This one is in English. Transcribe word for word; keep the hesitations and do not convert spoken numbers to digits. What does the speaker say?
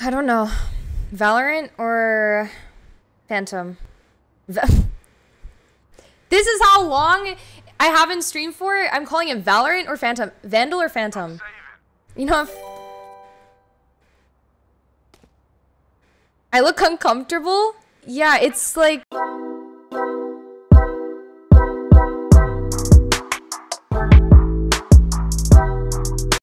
I don't know. Valorant or Phantom? This is how long I haven't streamed for. I'm calling it Valorant or Phantom. Vandal or Phantom? You know, if I look uncomfortable. Yeah, it's like...